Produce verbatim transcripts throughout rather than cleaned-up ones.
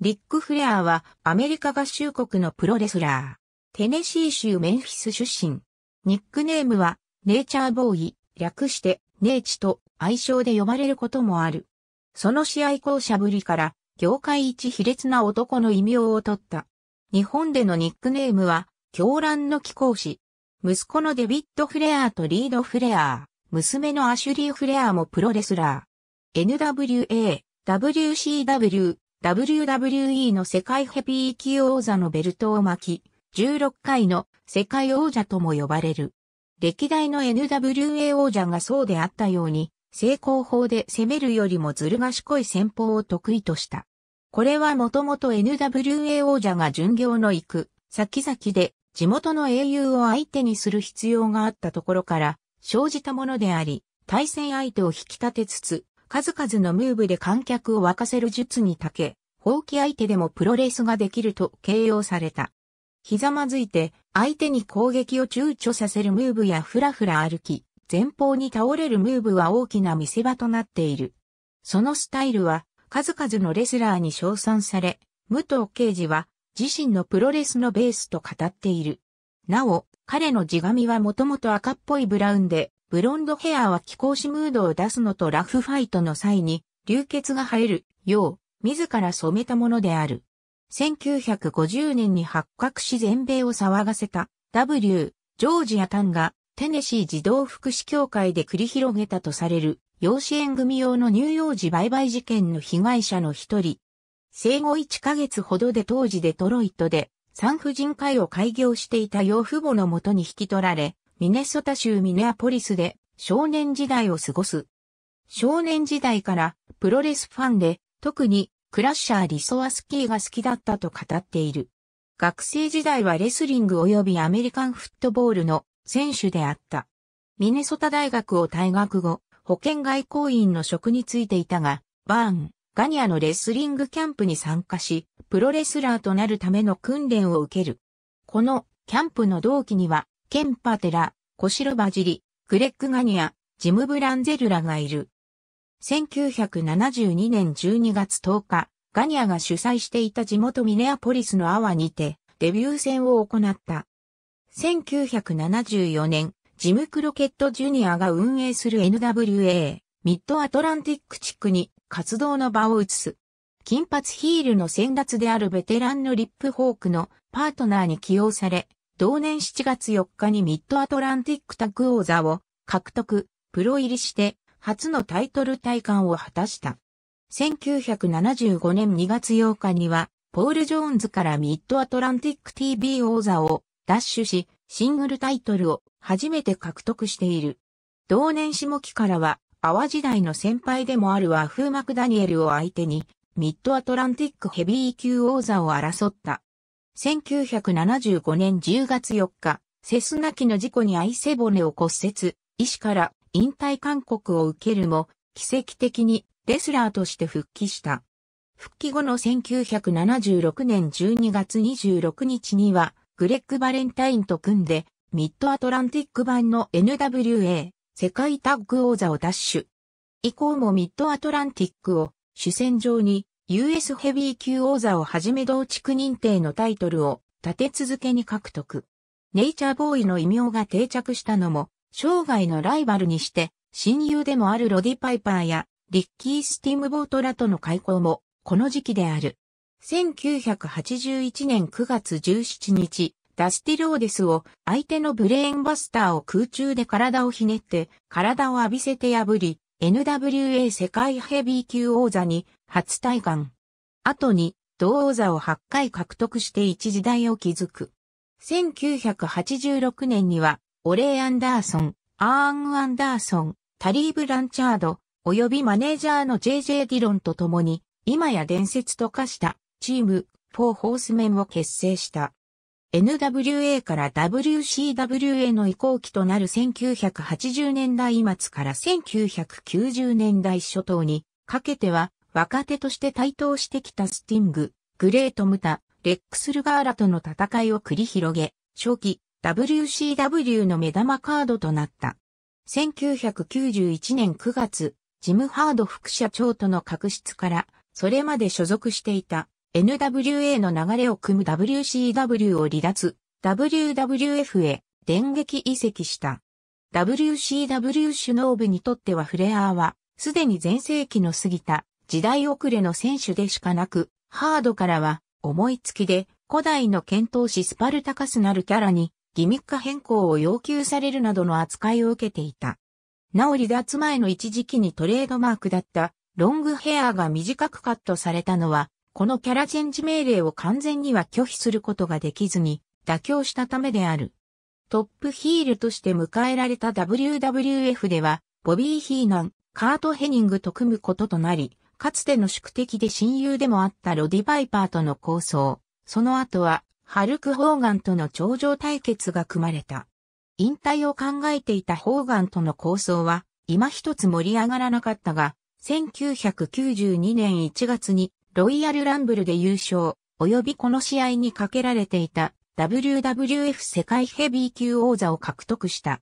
リック・フレアはアメリカ合衆国のプロレスラー。テネシー州メンフィス出身。ニックネームはネイチャーボーイ、略してネイチと愛称で呼ばれることもある。その試合巧者ぶりから業界一卑劣な男の異名を取った。日本でのニックネームは狂乱の貴公子。息子のデビッド・フレアとリード・フレア、娘のアシュリー・フレアもプロレスラー。エヌダブリューエー、ダブリューシーダブリュー、ダブリューダブリューイー の世界ヘビー級王座のベルトを巻き、じゅうろっかいの世界王者とも呼ばれる。歴代の エヌダブリューエー 王者がそうであったように、正攻法で攻めるよりもずる賢い戦法を得意とした。これはもともと エヌダブリューエー 王者が巡業の行く先々で地元の英雄を相手にする必要があったところから生じたものであり、対戦相手を引き立てつつ、数々のムーブで観客を沸かせる術に長け、ほうき相手でもプロレスができると形容された。ひざまずいて相手に攻撃を躊躇させるムーブやふらふら歩き、前方に倒れるムーブは大きな見せ場となっている。そのスタイルは数々のレスラーに称賛され、武藤敬司は自身のプロレスのベースと語っている。なお、彼の地髪はもともと赤っぽいブラウンで、ブロンドヘアは貴公子ムードを出すのとラフファイトの際に流血が生えるよう、自ら染めたものである。せんきゅうひゃくごじゅうねんに発覚し全米を騒がせた ダブリュー ジョージア短がテネシー児童福祉協会で繰り広げたとされる養子縁組用の乳幼児売買事件の被害者の一人。生後いっかげつほどで当時デトロイトで産婦人科医を開業していた養父母のもとに引き取られ、ミネソタ州ミネアポリスで少年時代を過ごす。少年時代からプロレスファンで特にクラッシャー・リソワスキーが好きだったと語っている。学生時代はレスリング及びアメリカンフットボールの選手であった。ミネソタ大学を退学後、保険外交員の職に就いていたが、バーン、ガニアのレスリングキャンプに参加し、プロレスラーとなるための訓練を受ける。このキャンプの同期には、ケンパテラ、コシロバジリ、グレッグ・ガニア、ジム・ブランゼルらがいる。せんきゅうひゃくななじゅうにねんじゅうにがつとおか、ガニアが主催していた地元ミネアポリスのアワにてデビュー戦を行った。せんきゅうひゃくななじゅうよねん、ジム・クロケット・ジュニアが運営する エヌダブリューエー、ミッドアトランティック地区に活動の場を移す。金髪ヒールの先達であるベテランのリップ・ホークのパートナーに起用され、同年しちがつよっかにミッドアトランティックタッグ王座を獲得、プロ入りして、初のタイトル戴冠を果たした。せんきゅうひゃくななじゅうごねんにがつようかには、ポール・ジョーンズからミッドアトランティック ティービー 王座を奪取し、シングルタイトルを初めて獲得している。同年下期からは、アワ時代の先輩でもある和風マクダニエルを相手に、ミッドアトランティックヘビー級王座を争った。せんきゅうひゃくななじゅうごねんじゅうがつよっか、セスナ機の事故に遭い背骨を骨折、医師から、引退勧告を受けるも、奇跡的にレスラーとして復帰した。復帰後のせんきゅうひゃくななじゅうろくねんじゅうにがつにじゅうろくにちには、グレッグ・バレンタインと組んで、ミッドアトランティック版の エヌダブリューエー、世界タッグ王座を奪取。以降もミッドアトランティックを主戦場に ユーエス ヘビー級王座をはじめ同地区認定のタイトルを立て続けに獲得。ネイチャーボーイの異名が定着したのも、生涯のライバルにして、親友でもあるロディ・パイパーやリッキー・スティムボートらとの邂逅もこの時期である。せんきゅうひゃくはちじゅういちねんくがつじゅうしちにち、ダスティ・ローデスを相手のブレーンバスターを空中で体をひねって、体を浴びせて破り、エヌダブリューエー 世界ヘビー級王座に初戴冠。後に、同王座をはっかい獲得して一時代を築く。せんきゅうひゃくはちじゅうろくねんには、オレイ・アンダーソン、アーン・アンダーソン、タリー・ブランチャード、及びマネージャーの ジェイジェイ ディロンと共に、今や伝説と化したチームフォーホースメンを結成した。エヌダブリューエー から ダブリューシーダブリュー への移行期となるせんきゅうひゃくはちじゅうねんだいまつからせんきゅうひゃくきゅうじゅうねんだいしょ頭にかけては若手として台頭してきたスティング、グレート・ムタ、レックス・ルガーらとの戦いを繰り広げ、初期、ダブリューシーダブリュー の目玉カードとなった。せんきゅうひゃくきゅうじゅういちねんくがつ、ジム・ハード副社長との確執から、それまで所属していたエヌダブリューエー の流れを組む ダブリューシーダブリュー を離脱、ダブリューダブリューエフ へ電撃移籍した。ダブリューシーダブリュー 首脳部にとってはフレアーは、すでに前世紀の過ぎた時代遅れの選手でしかなく、ハードからは思いつきで古代の剣闘士スパルタカスなるキャラにギミック変更を要求されるなどの扱いを受けていた。なお離脱前の一時期にトレードマークだったロングヘアが短くカットされたのは、このキャラチェンジ命令を完全には拒否することができずに妥協したためである。トップヒールとして迎えられた ダブリューダブリューエフ では、ボビー・ヒーナン、カート・ヘニングと組むこととなり、かつての宿敵で親友でもあったロディ・バイパーとの抗争、その後は、ハルク・ホーガンとの頂上対決が組まれた。引退を考えていたホーガンとの抗争は、今一つ盛り上がらなかったが、せんきゅうひゃくきゅうじゅうにねんいちがつに、ロイヤル・ランブルで優勝、及びこの試合にかけられていた、ダブリューダブリューエフ 世界ヘビー級王座を獲得した。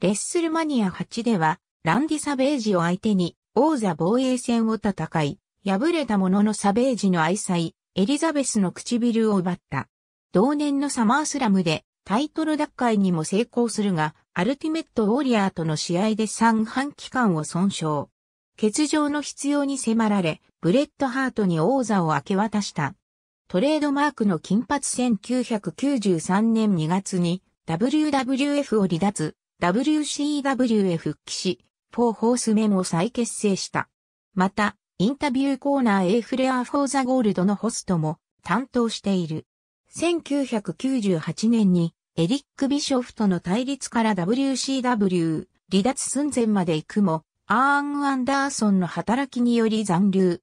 レッスルマニアはちでは、ランディ・サベージを相手に、王座防衛戦を戦い、敗れたもののサベージの愛妻、エリザベスの唇を奪った。同年のサマースラムでタイトル奪回にも成功するが、アルティメットウォリアーとの試合で三半規管を損傷。欠場の必要に迫られ、ブレットハートに王座を明け渡した。トレードマークの金髪せんきゅうひゃくきゅうじゅうさんねんにがつに ダブリューダブリューエフ を離脱、ダブリューシーダブリュー へ復帰し、フォーホースメンを再結成した。また、インタビューコーナー A フレアーフォーザゴールドのホストも担当している。せんきゅうひゃくきゅうじゅうはちねんにエリック・ビショフとの対立から ダブリューシーダブリュー 離脱寸前まで行くも、アーン・アンダーソンの働きにより残留。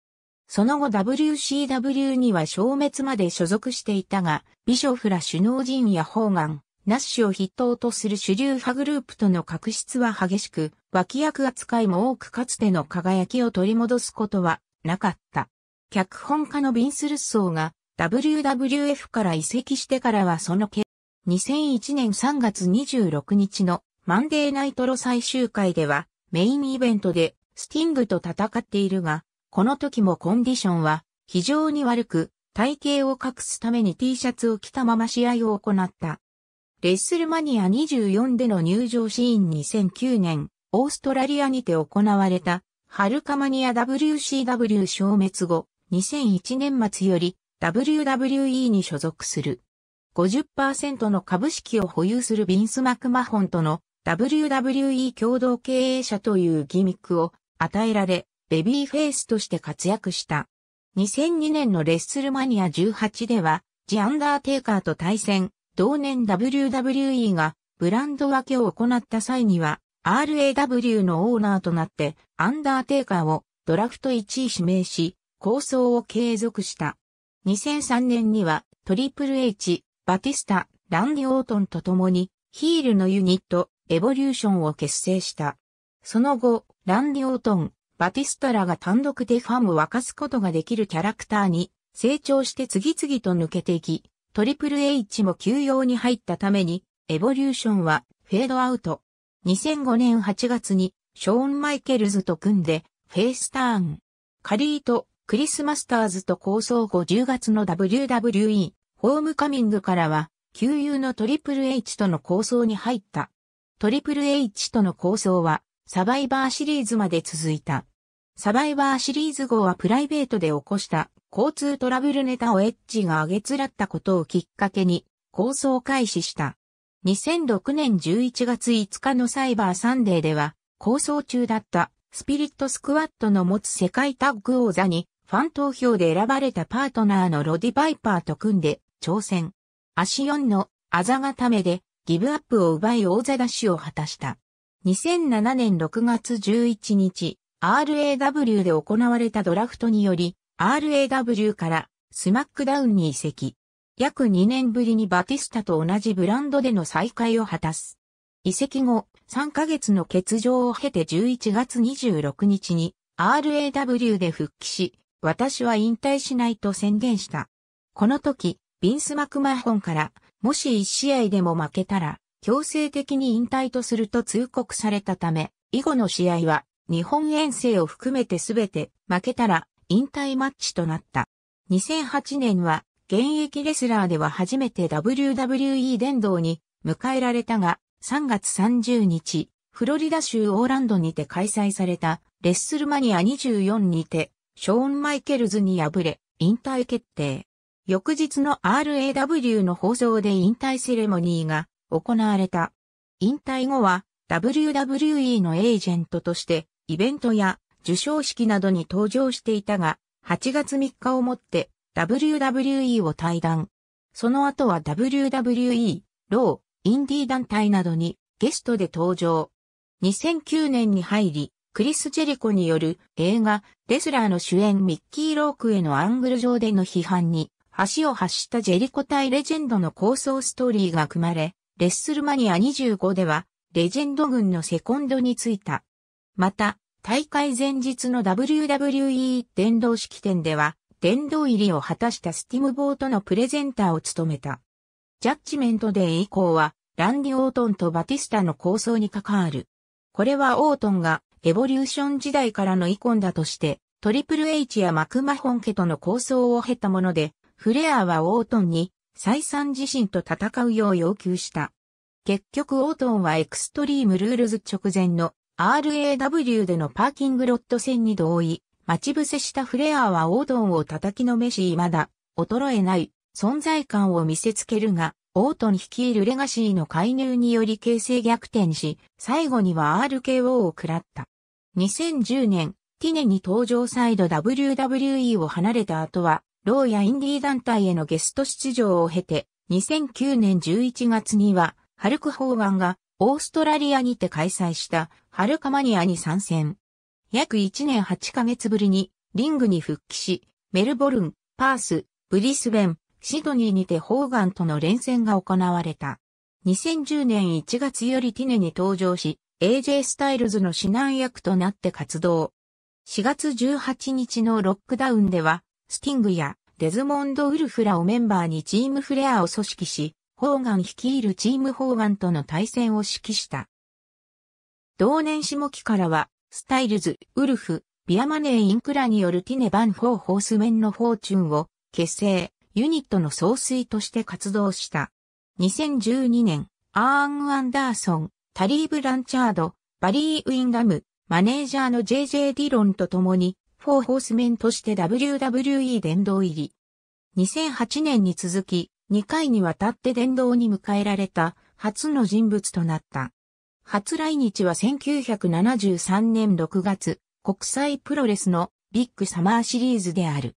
その後 ダブリューシーダブリュー には消滅まで所属していたが、ビショフら首脳陣やホーガン、ナッシュを筆頭とする主流派グループとの確執は激しく、脇役扱いも多くかつての輝きを取り戻すことはなかった。脚本家のビンス・ルッソーが ダブリューダブリューエフ から移籍してからはその経にせんいちねんさんがつにじゅうろくにちのマンデーナイトロ最終回ではメインイベントでスティングと戦っているが、この時もコンディションは非常に悪く体型を隠すために T シャツを着たまま試合を行った。レッスルマニアにじゅうよんでの入場シーンにせんきゅうねん、オーストラリアにて行われた、ハルカマニア ダブリューシーダブリュー 消滅後、にせんいちねんまつより ダブリューダブリューイー に所属する。ごじゅっパーセント の株式を保有するビンス・マクマホンとの ダブリューダブリューイー 共同経営者というギミックを与えられ、ベビーフェイスとして活躍した。にせんにねんのレッスルマニアじゅうはちでは、ジ・アンダーテイカーと対戦。同年 ダブリューダブリューイー がブランド分けを行った際には アールエーダブリュー のオーナーとなってアンダーテイカーをドラフトいちい指名し構想を継続した。にせんさんねんにはトリプル H、バティスタ、ランディ・オートンと共にヒールのユニットエボリューションを結成した。その後、ランディ・オートン、バティスタらが単独でファンを沸かすことができるキャラクターに成長して次々と抜けていき、トリプル H も休養に入ったために、エボリューションはフェードアウト。にせんごねんはちがつにショーン・マイケルズと組んでフェイスターン。カリーとクリス・マスターズと構想後じゅうがつの ダブリューダブリューイー ホームカミングからは、旧友のトリプル H との構想に入った。トリプル H との構想はサバイバーシリーズまで続いた。サバイバーシリーズ後はプライベートで起こした。交通トラブルネタをエッジが上げつらったことをきっかけに構想を開始した。にせんろくねんじゅういちがついつかのサイバーサンデーでは構想中だったスピリットスクワットの持つ世界タッグ王座にファン投票で選ばれたパートナーのロディ・バイパーと組んで挑戦。足よんのあざ固めでギブアップを奪い王座奪取を果たした。にせんななねんろくがつじゅういちにち アールエーダブリュー で行われたドラフトによりアールエーダブリュー からスマックダウンに移籍。約にねんぶりにバティスタと同じブランドでの再会を果たす。移籍後、さんかげつの欠場を経てじゅういちがつにじゅうろくにちに アールエーダブリュー で復帰し、私は引退しないと宣言した。この時、ビンス・マクマホンから、もしいち試合でも負けたら、強制的に引退とすると通告されたため、以後の試合は、日本遠征を含めてすべて負けたら、引退マッチとなった。にせんはちねんは現役レスラーでは初めて ダブリューダブリューイー 殿堂に迎えられたが、さんがつさんじゅうにち、フロリダ州オーランドにて開催されたレッスルマニアにじゅうよんにて、ショーン・マイケルズに敗れ、引退決定。翌日の アールエーダブリュー の放送で引退セレモニーが行われた。引退後は ダブリューダブリューイー のエージェントとしてイベントや受賞式などに登場していたが、はちがつみっかをもって ダブリューダブリューイー を退団。その後は ダブリューダブリューイー、ロー、インディー団体などにゲストで登場。にせんきゅうねんに入り、クリス・ジェリコによる映画レスラーの主演ミッキー・ロークへのアングル上での批判に、橋を発したジェリコ対レジェンドの構想ストーリーが組まれ、レッスルマニアにじゅうごでは、レジェンド軍のセコンドについた。また、大会前日の ダブリューダブリューイー 殿堂式典では、殿堂入りを果たしたスティムボートのプレゼンターを務めた。ジャッジメントデー以降は、ランディ・オートンとバティスタの構想に関わる。これはオートンが、エボリューション時代からの遺恨だとして、トリプル H やマクマホン家との構想を経たもので、フレアはオートンに再三自身と戦うよう要求した。結局オートンはエクストリームルールズ直前の アールエーダブリュー でのパーキングロット戦に同意、待ち伏せしたフレアはオートンを叩きのめし未だ衰えない存在感を見せつけるが、オートン率いるレガシーの介入により形勢逆転し、最後には アールケーオー を食らった。にせんじゅうねん、ティネに登場再度 ダブリューダブリューイー を離れた後は、ローやインディー団体へのゲスト出場を経て、にせんきゅうねんじゅういちがつには、ハルク・ホーガンがオーストラリアにて開催したハルカマニアに参戦。約いちねんはちかげつぶりにリングに復帰し、メルボルン、パース、ブリスベン、シドニーにてホーガンとの連戦が行われた。にせんじゅうねんいちがつよりティネに登場し、エージェー スタイルズの指南役となって活動。しがつじゅうはちにちのロックダウンでは、スティングやデズモンド・ウルフらをメンバーにチームフレアを組織し、ホーガン率いるチームホーガンとの対戦を指揮した。同年下期からは、スタイルズ、ウルフ、ビアマネー・インクらによるティネ・バン・フォー・ホースメンのフォーチュンを結成、ユニットの総帥として活動した。にせんじゅうにねん、アーン・アンダーソン、タリー・ブランチャード、バリー・ウィンダム、マネージャーの ジェイジェイ ディロンと共に、フォーホースメンとして ダブリューダブリューイー 殿堂入り。にせんはちねんに続き、にかいにわたって殿堂に迎えられた初の人物となった。初来日はせんきゅうひゃくななじゅうさんねんろくがつ、国際プロレスのビッグサマーシリーズである。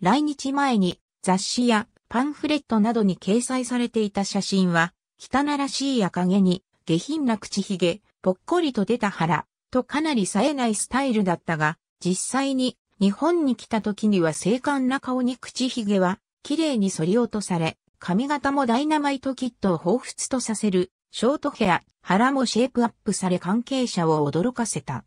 来日前に雑誌やパンフレットなどに掲載されていた写真は、汚らしい赤毛に下品な口ひげ、ぽっこりと出た腹、とかなり冴えないスタイルだったが、実際に日本に来た時には精悍な顔に口ひげは綺麗に剃り落とされ、髪型もダイナマイトキッドを彷彿とさせるショートヘア、腹もシェイプアップされ関係者を驚かせた。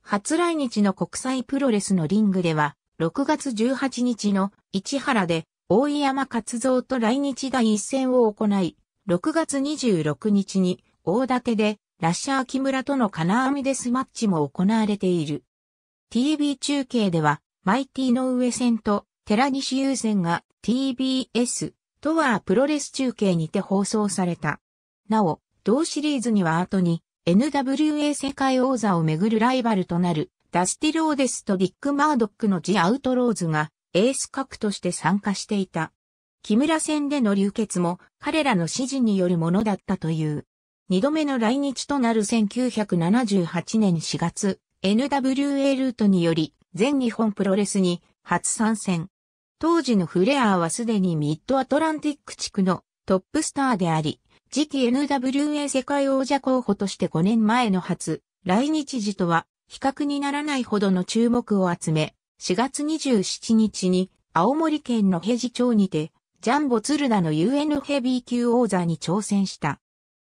初来日の国際プロレスのリングではろくがつじゅうはちにちの市原で大山勝三と来日第一戦を行い、ろくがつにじゅうろくにちに大館でラッシャー木村との金網デスマッチも行われている。ティービー 中継では、マイティの上戦と寺西優戦が ティービーエス とはプロレス中継にて放送された。なお、同シリーズには後に エヌダブリューエー 世界王座をめぐるライバルとなるダスティ・ローデスとディック・マードックのジ・アウトローズがエース格として参加していた。木村戦での流血も彼らの指示によるものだったという。二度目の来日となるせんきゅうひゃくななじゅうはちねんしがつ。エヌダブリューエー ルートにより全日本プロレスに初参戦。当時のフレアーはすでにミッドアトランティック地区のトップスターであり、次期 エヌダブリューエー 世界王者候補としてごねんまえの初来日時とは比較にならないほどの注目を集め、しがつにじゅうしちにちに青森県の平治町にてジャンボ鶴田の ユーエヌ ヘビー級王座に挑戦した。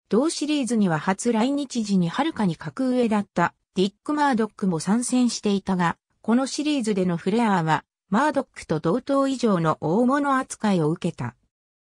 同シリーズには初来日時にはるかに格上だった。ディック・マードックも参戦していたが、このシリーズでのフレアーは、マードックと同等以上の大物扱いを受けた。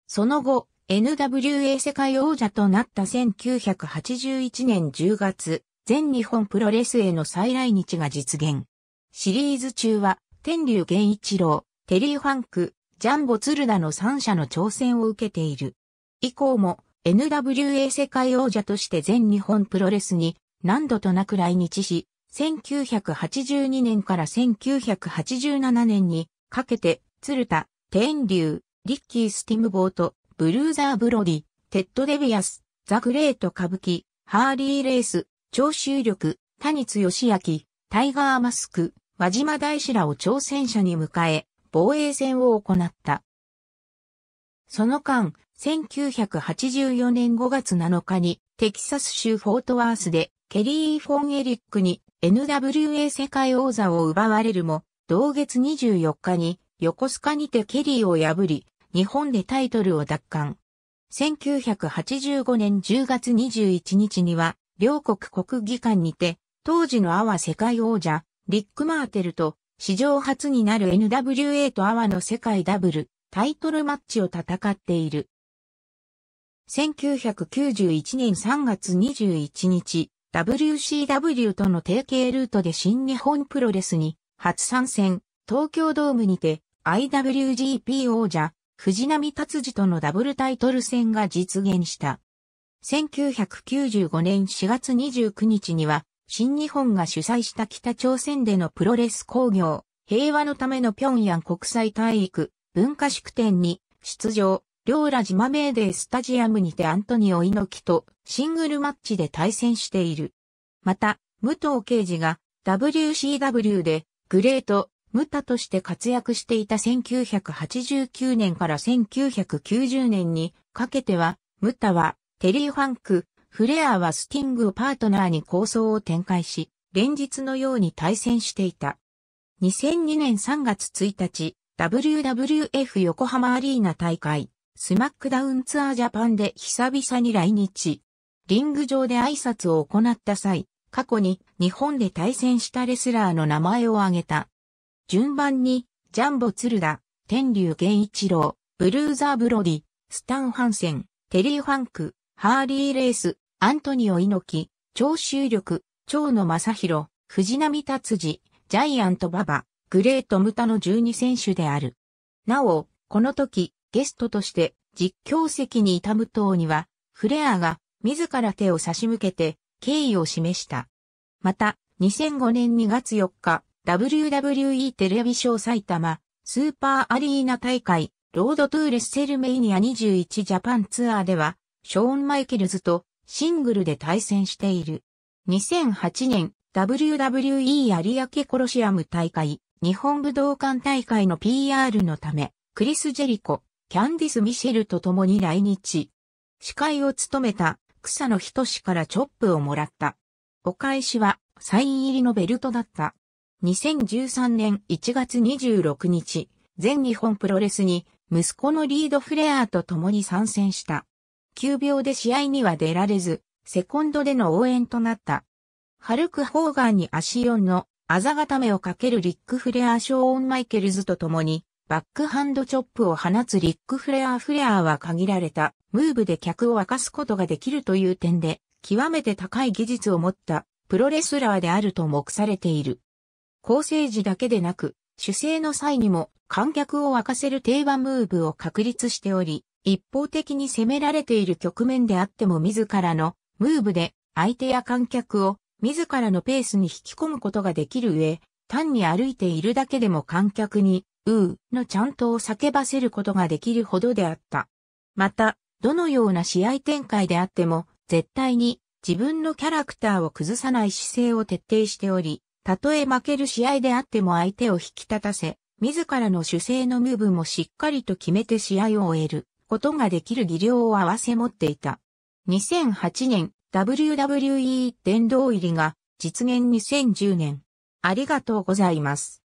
その後、エヌダブリューエー 世界王者となったせんきゅうひゃくはちじゅういちねんじゅうがつ、全日本プロレスへの再来日が実現。シリーズ中は、天竜源一郎、テリー・ファンク、ジャンボ・ツルナのさん社の挑戦を受けている。以降も エヌダブリューエー 世界王者として全日本プロレスに何度となく来日し、せんきゅうひゃくはちじゅうにねんからせんきゅうひゃくはちじゅうななねんにかけて、鶴田、天竜、リッキー・スティムボート、ブルーザー・ブロディ、テッド・デビアス、ザ・グレート・歌舞伎、ハーリー・レース、長州力、谷津義明、タイガー・マスク、輪島大志らを挑戦者に迎え、防衛戦を行った。その間、せんきゅうひゃくはちじゅうよねんごがつなのかに、テキサス州フォートワースで、ケリー・フォン・エリックに エヌダブリューエー 世界王座を奪われるも、同月にじゅうよっかに、横須賀にてケリーを破り、日本でタイトルを奪還。せんきゅうひゃくはちじゅうごねんじゅうがつにじゅういちにちには、両国国技館にて、当時のアワ世界王者、リック・マーテルと、史上初になる エヌダブリューエー とアワの世界ダブル、タイトルマッチを戦っている。せんきゅうひゃくきゅうじゅういちねんさんがつにじゅういちにち、ダブリューシーダブリュー との提携ルートで新日本プロレスに、初参戦、東京ドームにて、アイダブリュージーピー 王者、藤波達治とのダブルタイトル戦が実現した。せんきゅうひゃくきゅうじゅうごねんしがつにじゅうくにちには、新日本が主催した北朝鮮でのプロレス興行、平和のための平壌国際体育、文化祝典に、出場、両ラジマメーデースタジアムにてアントニオ猪木とシングルマッチで対戦している。また、武藤敬司が ダブリューシーダブリュー でグレート、ムタとして活躍していたせんきゅうひゃくはちじゅうきゅうねんからせんきゅうひゃくきゅうじゅうねんにかけては、ムタはテリー・ファンク、フレアはスティングをパートナーに抗争を展開し、連日のように対戦していた。にせんにねんさんがつついたち、ダブリューダブリューエフ 横浜アリーナ大会、スマックダウンツアージャパンで久々に来日。リング上で挨拶を行った際、過去に日本で対戦したレスラーの名前を挙げた。順番に、ジャンボ・鶴田、天竜源一郎、ブルーザー・ブロディ、スタン・ハンセン、テリー・ファンク、ハーリー・レース、アントニオ猪木、長州力、蝶野正洋、藤波達治、ジャイアント・ババ、グレート・ムタのじゅうにせんしゅである。なお、この時、ゲストとして実況席にいた武藤には、フレアが自ら手を差し向けて敬意を示した。また、にせんごねんにがつよっか、ダブリューダブリューイー テレビショー埼玉スーパーアリーナ大会ロードトゥーレッセルメイニアにじゅういちジャパンツアーではショーン・マイケルズとシングルで対戦している。にせんはちねん ダブリューダブリューイー 有明コロシアム大会日本武道館大会の ピーアール のためクリス・ジェリコ、キャンディス・ミシェルと共に来日。司会を務めた草野仁からチョップをもらった。お返しはサイン入りのベルトだった。にせんじゅうさんねんいちがつにじゅうろくにち、全日本プロレスに息子のリード・フレアと共に参戦した。急病で試合には出られず、セコンドでの応援となった。ハルク・ホーガンに足よんのあざ固めをかけるリック・フレア・ショーン・マイケルズと共に、バックハンドチョップを放つリック・フレア・フレアは限られたムーブで客を沸かすことができるという点で、極めて高い技術を持ったプロレスラーであると目されている。構成時だけでなく、主勢の際にも観客を沸かせる定番ムーブを確立しており、一方的に攻められている局面であっても自らのムーブで相手や観客を自らのペースに引き込むことができる上、単に歩いているだけでも観客に、うーのちゃんとを叫ばせることができるほどであった。また、どのような試合展開であっても、絶対に自分のキャラクターを崩さない姿勢を徹底しており、たとえ負ける試合であっても相手を引き立たせ、自らの主勢のムーブもしっかりと決めて試合を終えることができる技量を併せ持っていた。にせんはちねん ダブリューダブリューイー 殿堂入りが実現。にせんじゅうねん。ありがとうございます。